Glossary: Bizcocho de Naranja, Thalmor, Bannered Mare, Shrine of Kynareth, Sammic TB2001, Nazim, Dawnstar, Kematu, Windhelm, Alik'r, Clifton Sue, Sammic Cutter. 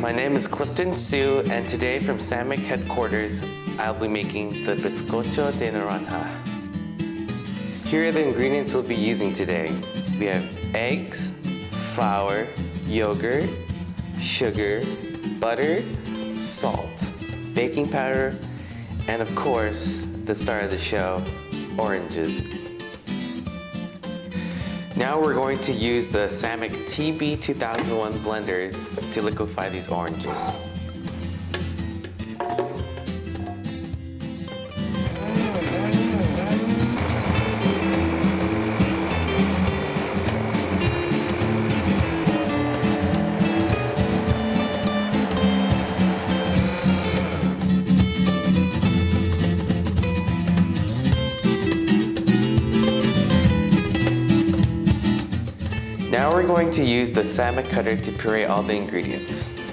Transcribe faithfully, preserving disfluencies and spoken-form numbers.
My name is Clifton Sue, and today from Sammic headquarters, I'll be making the Bizcocho de Naranja. Here are the ingredients we'll be using today. We have eggs, flour, yogurt, sugar, butter, salt, baking powder, and of course, the star of the show, oranges. Now we're going to use the Sammic T B two thousand one blender to liquefy these oranges. Now we're going to use the Sammic cutter to puree all the ingredients.